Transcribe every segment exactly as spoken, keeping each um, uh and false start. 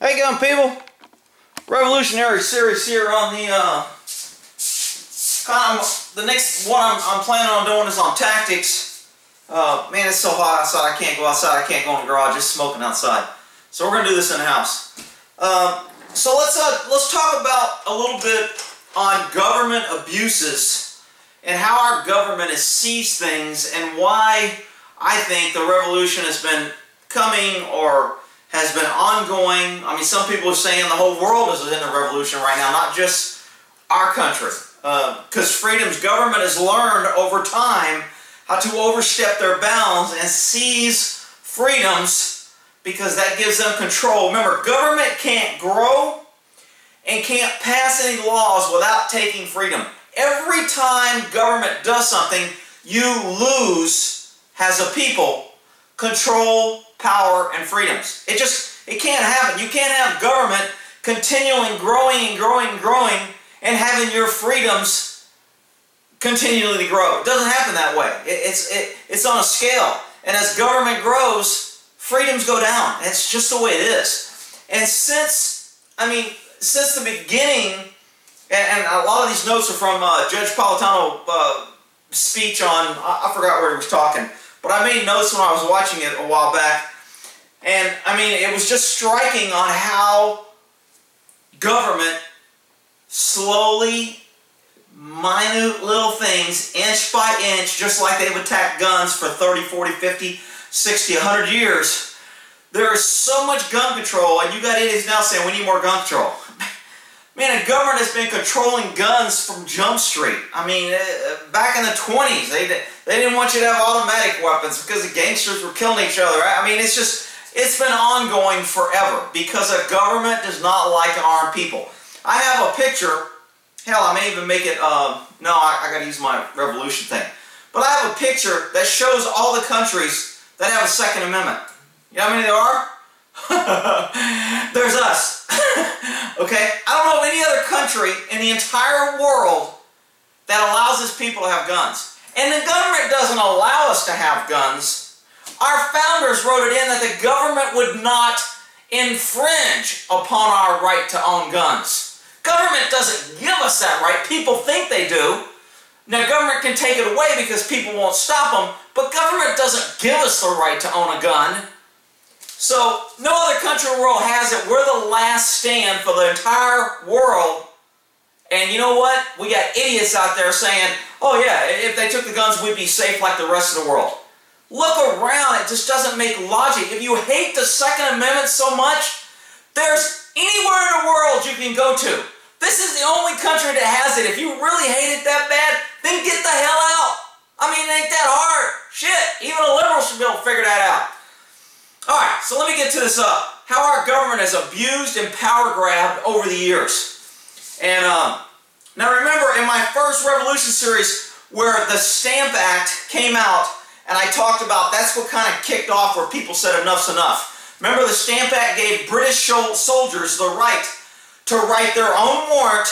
Hey, gun people! Revolutionary series here on the uh, kind of the next one I'm, I'm planning on doing is on tactics. Uh, man, it's so hot outside. I can't go outside. I can't go in the garage. It's smoking outside. So we're gonna do this in the house. Uh, so let's uh, let's talk about a little bit on government abuses and how our government has seized things and why I think the revolution has been coming or has been ongoing. I mean, some people are saying the whole world is in the revolution right now, not just our country. Because uh, freedom's government has learned over time how to overstep their bounds and seize freedoms because that gives them control. Remember, government can't grow and can't pass any laws without taking freedom. Every time government does something, you lose, as a people, control, power, and freedoms. It just, it can't happen. You can't have government continually growing and growing and growing and having your freedoms continually grow. It doesn't happen that way. It, it's, it, it's on a scale. And as government grows, freedoms go down. That's just the way it is. And since, I mean, since the beginning, and, and a lot of these notes are from uh, Judge Politano's uh, speech on, I, I forgot where he was talking, but I made notes when I was watching it a while back, and I mean, it was just striking on how government slowly, minute little things, inch by inch, just like they've attacked guns for thirty, forty, fifty, sixty, a hundred years. There is so much gun control, and you got idiots now saying we need more gun control. Man, the government has been controlling guns from Jump Street. I mean, uh, back in the twenties, they they didn't want you to have automatic weapons because the gangsters were killing each other. I mean, it's just, it's been ongoing forever because a government does not like to arm people. I have a picture, hell, I may even make it, um, no, I, I gotta use my revolution thing. But I have a picture that shows all the countries that have a Second Amendment. You know how many there are? There's us. Okay? I don't know of any other country in the entire world that allows its people to have guns. And the government doesn't allow us to have guns. Our founders wrote it in that the government would not infringe upon our right to own guns. Government doesn't give us that right. People think they do. Now, government can take it away because people won't stop them, but government doesn't give us the right to own a gun. So, no other country in the world has it. We're the last stand for the entire world. And you know what? We got idiots out there saying, oh yeah, if they took the guns, we'd be safe like the rest of the world. Look around. It just doesn't make logic. If you hate the Second Amendment so much, there's anywhere in the world you can go to. This is the only country that has it. If you really hate it that bad, then get the hell out. I mean, it ain't that hard. Shit, even a liberal should be able to figure that out. Alright, so let me get to this up. How our government has abused and power grabbed over the years. And um, now remember in my first revolution series where the Stamp Act came out and I talked about that's what kind of kicked off where people said enough's enough. Remember the Stamp Act gave British soldiers the right to write their own warrant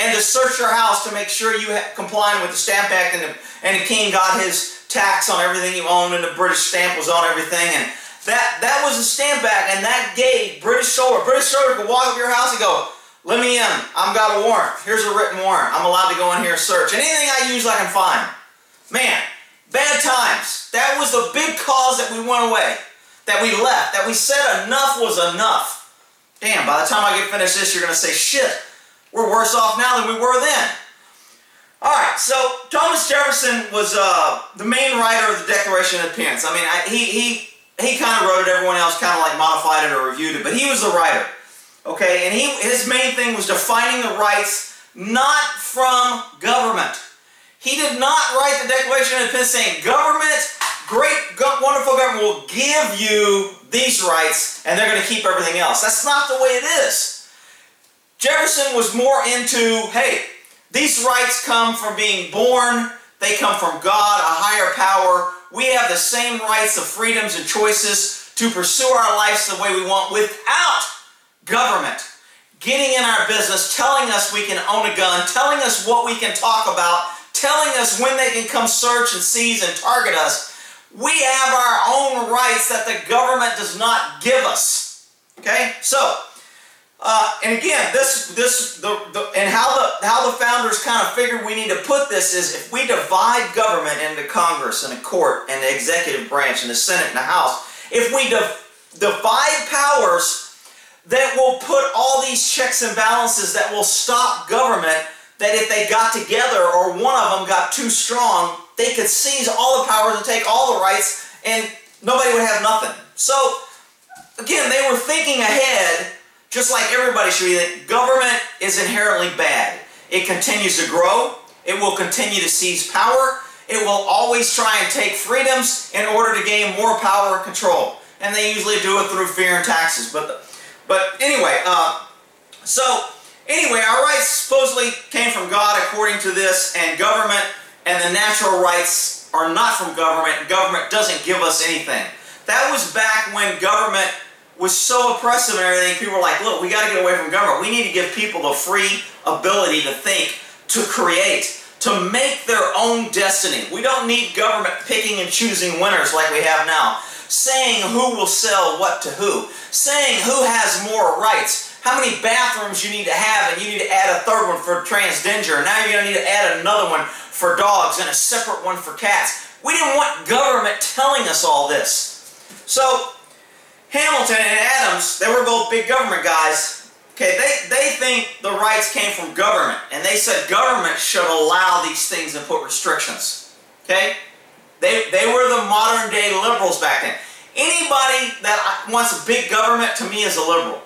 and to search your house to make sure you complied with the Stamp Act, and the, and the king got his tax on everything you owned and the British stamp was on everything. And That, that was the Stamp Act, and that gave British soldier. British soldier could walk up your house and go, let me in, I've got a warrant. Here's a written warrant. I'm allowed to go in here and search. Anything I use, I can find. Man, bad times. That was the big cause that we went away, that we left, that we said enough was enough. Damn, by the time I get finished this, you're going to say, shit, we're worse off now than we were then. Alright, so Thomas Jefferson was uh, the main writer of the Declaration of Independence. I mean, I, he... he He kind of wrote it, everyone else kind of like modified it or reviewed it, but he was the writer. Okay, and he, his main thing was defining the rights not from government. He did not write the Declaration of Independence saying, government, great, wonderful government will give you these rights and they're going to keep everything else. That's not the way it is. Jefferson was more into, hey, these rights come from being born, they come from God, a higher power. We have the same rights of freedoms and choices to pursue our lives the way we want without government getting in our business, telling us we can own a gun, telling us what we can talk about, telling us when they can come search and seize and target us. We have our own rights that the government does not give us. Okay? So, Uh, and again, this, this, the, the, and how the, how the founders kind of figured we need to put this is if we divide government into Congress and a court and the executive branch and the Senate and the House, if we di- divide powers, that will put all these checks and balances that will stop government, that if they got together or one of them got too strong, they could seize all the powers and take all the rights and nobody would have nothing. So, again, they were thinking ahead. Just like everybody should be, that government is inherently bad. It continues to grow. It will continue to seize power. It will always try and take freedoms in order to gain more power and control. And they usually do it through fear and taxes. But, but anyway, uh, so anyway, our rights supposedly came from God according to this, and government and the natural rights are not from government. Government doesn't give us anything. That was back when government was so oppressive and everything, people were like, look, we got to get away from government. We need to give people the free ability to think, to create, to make their own destiny. We don't need government picking and choosing winners like we have now, saying who will sell what to who, saying who has more rights, how many bathrooms you need to have, and you need to add a third one for transgender, and now you're going to need to add another one for dogs and a separate one for cats. We didn't want government telling us all this. So Hamilton and Adams, they were both big government guys. Okay, they, they think the rights came from government, and they said government should allow these things and put restrictions. Okay? They, they were the modern day liberals back then. Anybody that wants big government, to me, is a liberal.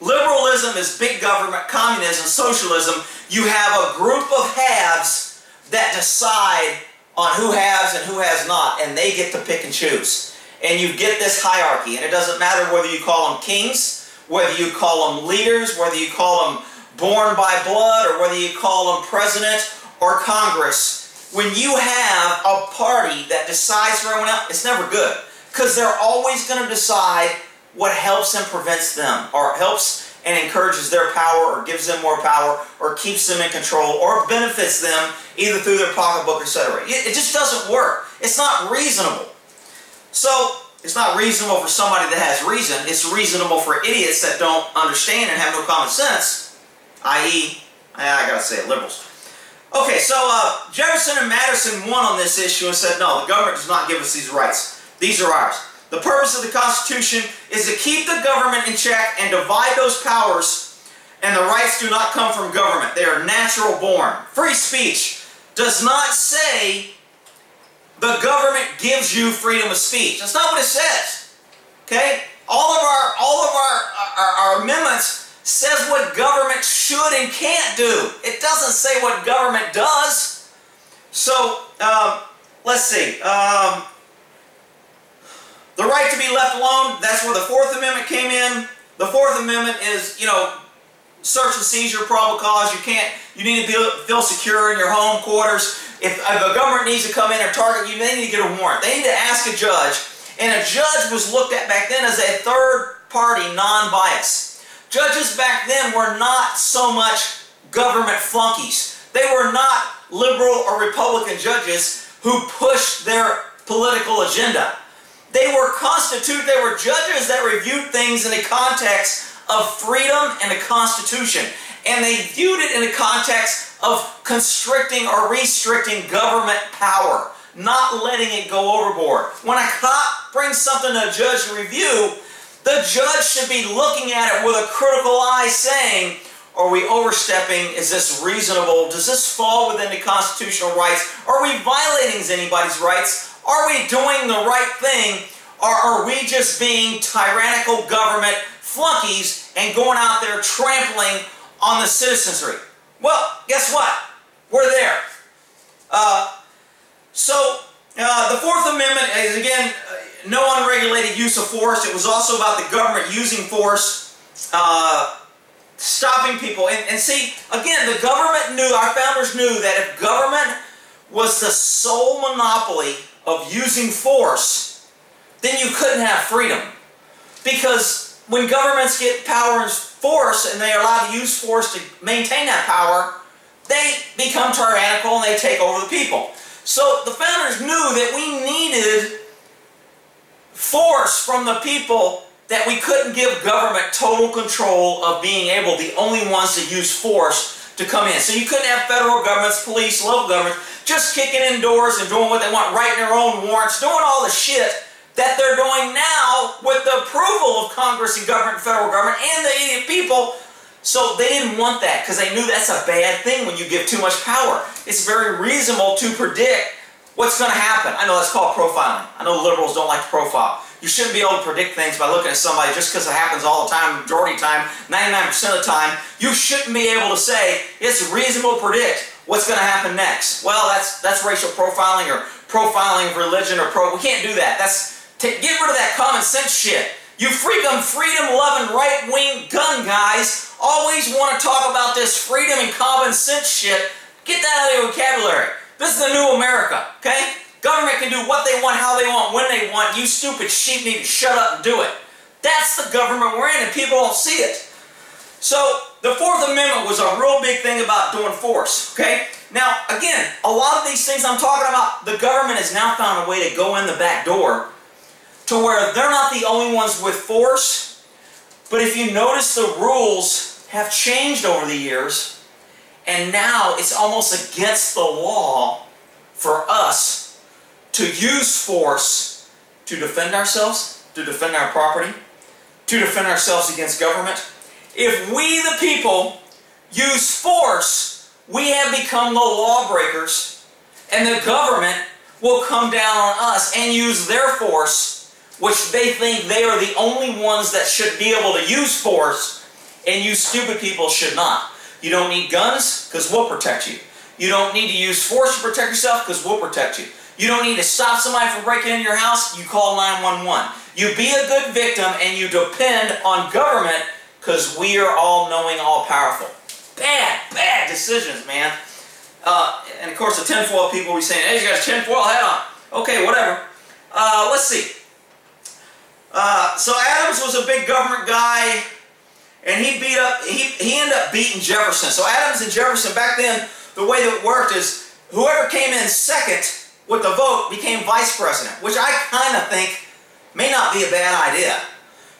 Liberalism is big government, communism, socialism. You have a group of haves that decide on who has and who has not, and they get to pick and choose. And you get this hierarchy, and it doesn't matter whether you call them kings, whether you call them leaders, whether you call them born by blood, or whether you call them president or Congress. When you have a party that decides for everyone else, it's never good, because they're always going to decide what helps and prevents them, or helps and encourages their power, or gives them more power, or keeps them in control, or benefits them either through their pocketbook, et cetera. It just doesn't work. It's not reasonable. So, it's not reasonable for somebody that has reason. It's reasonable for idiots that don't understand and have no common sense, that is, I gotta say it, liberals. Okay, so uh, Jefferson and Madison won on this issue and said, no, the government does not give us these rights. These are ours. The purpose of the Constitution is to keep the government in check and divide those powers, and the rights do not come from government. They are natural born. Free speech does not say the government gives you freedom of speech. That's not what it says. Okay? All of our all of our, our, our amendments says what government should and can't do. It doesn't say what government does. So, um, let's see. Um, the right to be left alone, that's where the Fourth Amendment came in. The Fourth Amendment is, you know, search and seizure, probable cause. You can't, you need to be, feel secure in your home quarters. If a government needs to come in or target you, they need to get a warrant. They need to ask a judge. And a judge was looked at back then as a third-party, non-bias. Judges back then were not so much government flunkies. They were not liberal or Republican judges who pushed their political agenda. They were constitute, they were judges that reviewed things in the context of freedom and the Constitution. And they viewed it in the context of constricting or restricting government power, not letting it go overboard. When a cop brings something to a judge to review, the judge should be looking at it with a critical eye saying, are we overstepping? Is this reasonable? Does this fall within the constitutional rights? Are we violating anybody's rights? Are we doing the right thing? Or are we just being tyrannical government flunkies and going out there trampling on the citizenry? Well, guess what? We're there. Uh, so, uh, the Fourth Amendment is, again, no unregulated use of force. It was also about the government using force, uh, stopping people. And, and see, again, the government knew, our founders knew that if government was the sole monopoly of using force, then you couldn't have freedom. Because when governments get power and force, and they are allowed to use force to maintain that power, they become tyrannical and they take over the people. So the founders knew that we needed force from the people that we couldn't give government total control of being able, the only ones to use force to come in. So you couldn't have federal governments, police, local governments just kicking in doors and doing what they want, writing their own warrants, doing all the shit that they're doing now with the approval of Congress and government, federal government, and the idiot people. So they didn't want that because they knew that's a bad thing when you give too much power. It's very reasonable to predict what's going to happen. I know that's called profiling. I know liberals don't like to profile. You shouldn't be able to predict things by looking at somebody just because it happens all the time, majority of the time, ninety-nine percent of the time. You shouldn't be able to say, it's reasonable to predict what's going to happen next. Well, that's that's racial profiling or profiling of religion or pro... We can't do that. That's... Get rid of that common sense shit. You freaking freedom-loving right-wing gun guys always want to talk about this freedom and common sense shit. Get that out of your vocabulary. This is the new America, okay? Government can do what they want, how they want, when they want. You stupid sheep need to shut up and do it. That's the government we're in, and people don't see it. So, the Fourth Amendment was a real big thing about doing force, okay? Now, again, a lot of these things I'm talking about, the government has now found a way to go in the back door to where they're not the only ones with force. But if you notice, the rules have changed over the years, and now it's almost against the law for us to use force to defend ourselves, to defend our property, to defend ourselves against government. If we, the people, use force, we have become the lawbreakers, and the government will come down on us and use their force, which they think they are the only ones that should be able to use force, and you stupid people should not. You don't need guns, because we'll protect you. You don't need to use force to protect yourself, because we'll protect you. You don't need to stop somebody from breaking into your house, you call nine one one. You be a good victim, and you depend on government, because we are all-knowing, all-powerful. Bad, bad decisions, man. Uh, and of course, the tinfoil people will be saying, hey, you got a tinfoil hat on. Okay, whatever. Uh, let's see. Uh, so Adams was a big government guy. And he beat up, he, he ended up beating Jefferson. So Adams and Jefferson, back then, the way that it worked is whoever came in second with the vote became vice president, which I kind of think may not be a bad idea.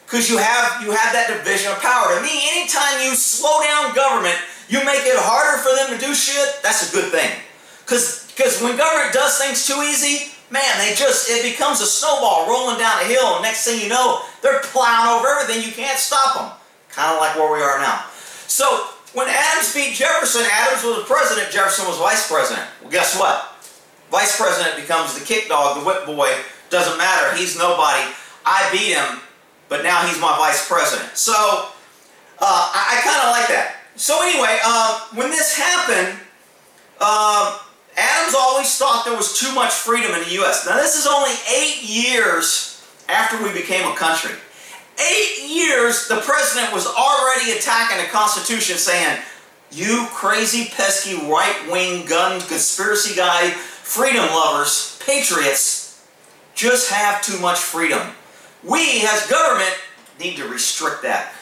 Because you have, you have that division of power. To me, anytime you slow down government, you make it harder for them to do shit, that's a good thing. Because because when government does things too easy, man, they just, it becomes a snowball rolling down a hill. And next thing you know, they're plowing over everything. You can't stop them. Kind of like where we are now. So, when Adams beat Jefferson, Adams was the president, Jefferson was vice president. Well, guess what? Vice president becomes the kick dog, the whip boy. Doesn't matter. He's nobody. I beat him, but now he's my vice president. So, uh, I, I kind of like that. So anyway, uh, when this happened, uh, Adams always thought there was too much freedom in the U S Now, this is only eight years after we became a country. Eight years, the president was already attacking the Constitution, saying, you crazy, pesky, right-wing, gun, conspiracy guy, freedom lovers, patriots, just have too much freedom. We, as government, need to restrict that.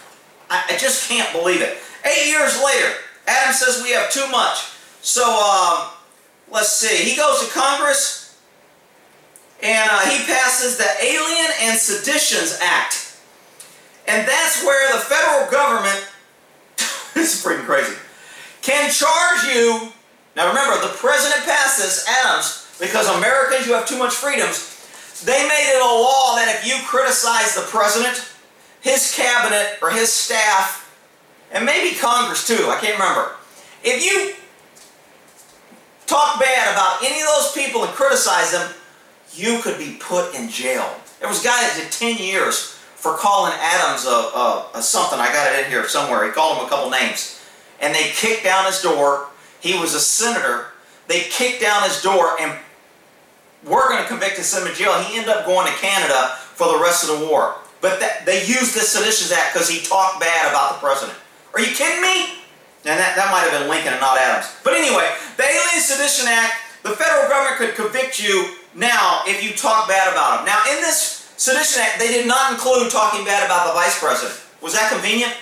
I, I just can't believe it. Eight years later, Adams says we have too much. So, um, let's see. He goes to Congress, and uh, he passes the Alien and Seditions Act. And that's where the federal government, this is freaking crazy, can charge you. Now remember, the president passed this, Adams, because Americans, you have too much freedoms. They made it a law that if you criticize the president, his cabinet, or his staff, and maybe Congress too, I can't remember. If you talk bad about any of those people and criticize them, you could be put in jail. There was a guy that did ten years. For calling Adams a, a, a something. I got it in here somewhere. He called him a couple names. And they kicked down his door. He was a senator. They kicked down his door and were going to convict and send him to jail. He ended up going to Canada for the rest of the war. But that, they used this Seditions Act because he talked bad about the president. Are you kidding me? And that, that might have been Lincoln and not Adams. But anyway, the Alien Sedition Act, the federal government could convict you now if you talk bad about him. Now in this Sedition Act, they did not include talking bad about the vice president. Was that convenient?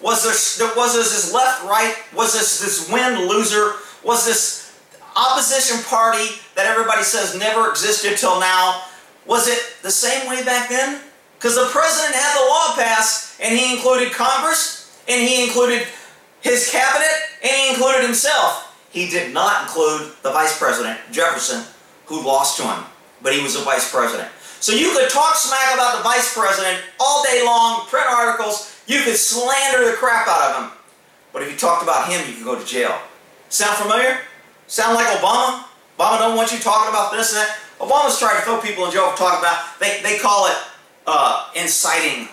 Was there, was there this left-right? Was this this win-loser? Was this opposition party that everybody says never existed till now? Was it the same way back then? Because the president had the law passed, and he included Congress, and he included his cabinet, and he included himself. He did not include the vice president, Jefferson, who lost to him. But he was a vice president. So you could talk smack about the vice president all day long, print articles, you could slander the crap out of him. But if you talked about him, you could go to jail. Sound familiar? Sound like Obama? Obama don't want you talking about this and that. Obama's trying to throw people in jail for talking about, they, they call it uh, inciting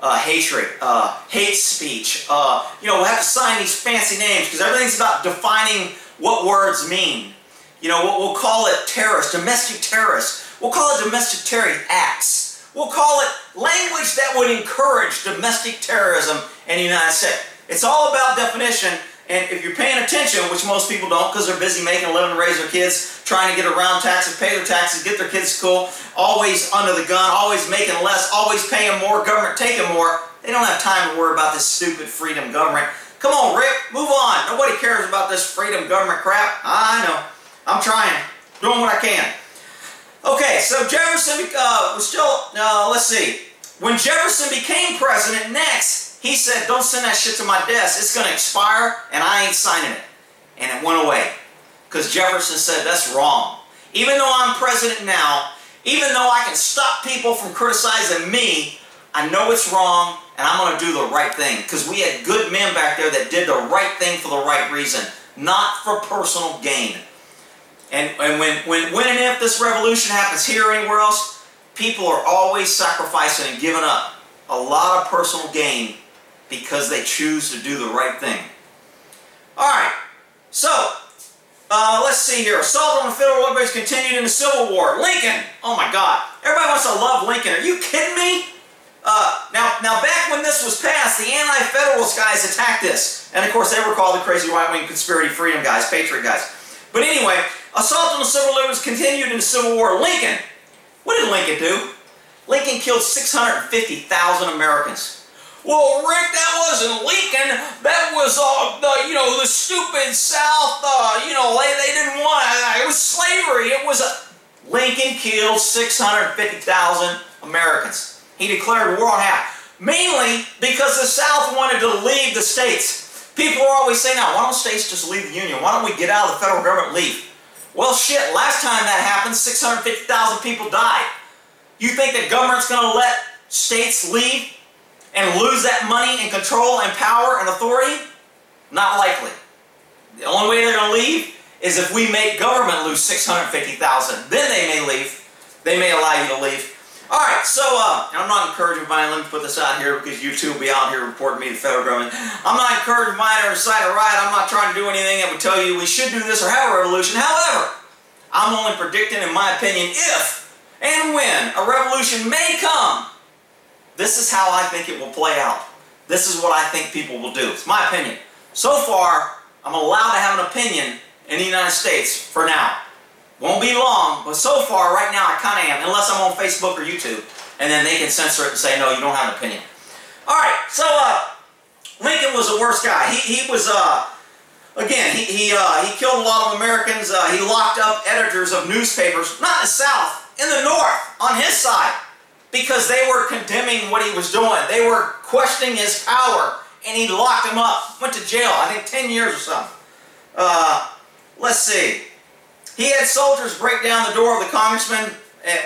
uh, hatred, uh, hate speech. Uh, you know, we have to sign these fancy names because everything's about defining what words mean. You know, we'll, we'll call it terrorist, domestic terrorist. We'll call it domestic terrorist acts. We'll call it language that would encourage domestic terrorism in the United States. It's all about definition, and if you're paying attention, which most people don't because they're busy making a living to raise their kids, trying to get around taxes, pay their taxes, get their kids to school, always under the gun, always making less, always paying more, government taking more. They don't have time to worry about this stupid freedom government. Come on, Rip, move on. Nobody cares about this freedom government crap. I know. I'm trying, doing what I can. Okay, so Jefferson uh, was still, uh, let's see. When Jefferson became president next, he said, don't send that shit to my desk. It's going to expire, and I ain't signing it. And it went away. Because Jefferson said, that's wrong. Even though I'm president now, even though I can stop people from criticizing me, I know it's wrong, and I'm going to do the right thing. Because we had good men back there that did the right thing for the right reason, not for personal gain. And, and when, when, when and if this revolution happens here or anywhere else, people are always sacrificing and giving up a lot of personal gain because they choose to do the right thing. Alright, so, uh, let's see here. Assault on the Federal Liberties continued in the Civil War. Lincoln! Oh my God. Everybody wants to love Lincoln. Are you kidding me? Uh, now, now, back when this was passed, the anti-federalist guys attacked this. And of course, they were called the crazy right-wing conspiracy freedom guys, patriot guys. But anyway, assault on the Civil Liberties continued in the Civil War. Lincoln, what did Lincoln do? Lincoln killed six hundred fifty thousand Americans. Well, Rick, that wasn't Lincoln. That was, uh, the, you know, the stupid South, uh, you know, they, they didn't want it. It was slavery. It was a... Lincoln killed six hundred fifty thousand Americans. He declared war on half. Mainly because the South wanted to leave the states. People are always saying, now, why don't states just leave the Union? Why don't we get out of the federal government and leave? Well, shit, last time that happened, six hundred fifty thousand people died. You think the government's going to let states leave and lose that money and control and power and authority? Not likely. The only way they're going to leave is if we make government lose six hundred fifty thousand. Then they may leave. They may allow you to leave. All right, so uh, I'm not encouraging Vine to put this out here because you two will be out here reporting me to the federal government. I'm not encouraging Vine to incite a riot. I'm not trying to do anything that would tell you we should do this or have a revolution. However, I'm only predicting, in my opinion, if and when a revolution may come, this is how I think it will play out. This is what I think people will do. It's my opinion. So far, I'm allowed to have an opinion in the United States for now. Won't be long, but so far, right now, I kind of am, unless I'm on Facebook or YouTube, and then they can censor it and say, no, you don't have an opinion. All right, so uh, Lincoln was the worst guy. He, he was, uh, again, he, he, uh, he killed a lot of Americans. Uh, he locked up editors of newspapers, not in the South, in the North, on his side, because they were condemning what he was doing. They were questioning his power, and he locked them up, went to jail, I think ten years or something. Uh, let's see. He had soldiers break down the door of the congressman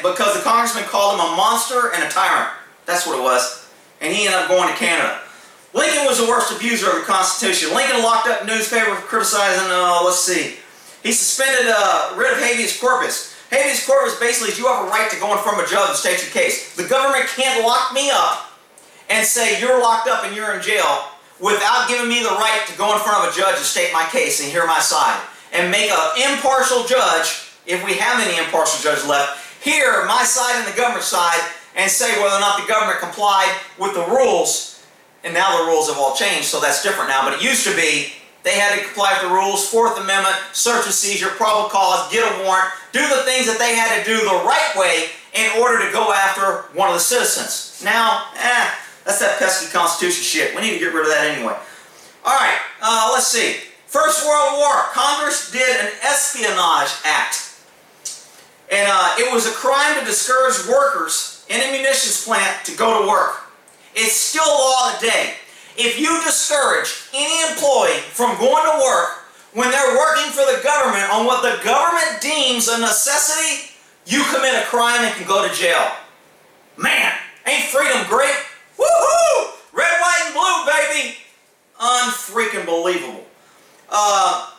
because the congressman called him a monster and a tyrant. That's what it was. And he ended up going to Canada. Lincoln was the worst abuser of the Constitution. Lincoln locked up newspapers for criticizing, uh, let's see. He suspended uh, writ of habeas corpus. Habeas corpus basically is you have a right to go in front of a judge and state your case. The government can't lock me up and say you're locked up and you're in jail without giving me the right to go in front of a judge and state my case and hear my side. And make an impartial judge, if we have any impartial judge left, hear my side and the government's side, and say whether or not the government complied with the rules. And now the rules have all changed, so that's different now. But it used to be they had to comply with the rules, Fourth Amendment, search and seizure, probable cause, get a warrant, do the things that they had to do the right way in order to go after one of the citizens. Now, eh, that's that pesky Constitution shit. We need to get rid of that anyway. All right, uh, let's see. First World War, Congress did an Espionage Act. And uh, it was a crime to discourage workers in a munitions plant to go to work. It's still law today. If you discourage any employee from going to work when they're working for the government on what the government deems a necessity, you commit a crime and can go to jail. Man, ain't freedom great? Woohoo! Red, white, and blue, baby! Unfreaking believable. Uh,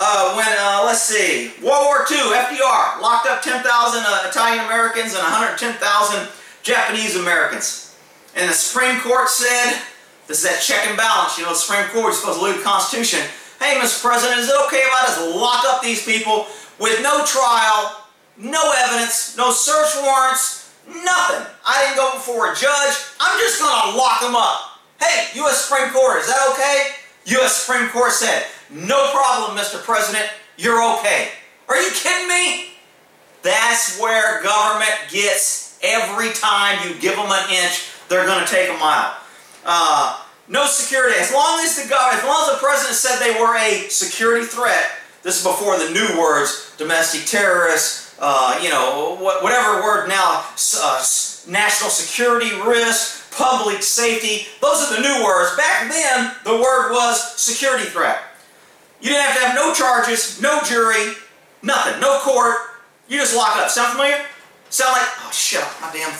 uh, when, uh, let's see, World War Two, F D R locked up ten thousand uh, Italian Americans and one hundred ten thousand Japanese Americans. And the Supreme Court said, this is that check and balance, you know, the Supreme Court is supposed to leave the Constitution. Hey, Mister President, is it okay if I just lock up these people with no trial, no evidence, no search warrants, nothing? I didn't go before a judge. I'm just going to lock them up. Hey, U S Supreme Court, is that okay? U S Supreme Court said, no problem, Mister President, you're okay. Are you kidding me? That's where government gets. Every time you give them an inch, they're going to take a mile. Uh... No security. As long as the government, as long as the president said they were a security threat, this is before the new words, domestic terrorists, uh, you know, wh whatever word now, uh, national security risk, public safety, those are the new words. Back then, the word was security threat. You didn't have to have no charges, no jury, nothing, no court. You just lock up. Sound familiar? Sound like, oh shit, my damn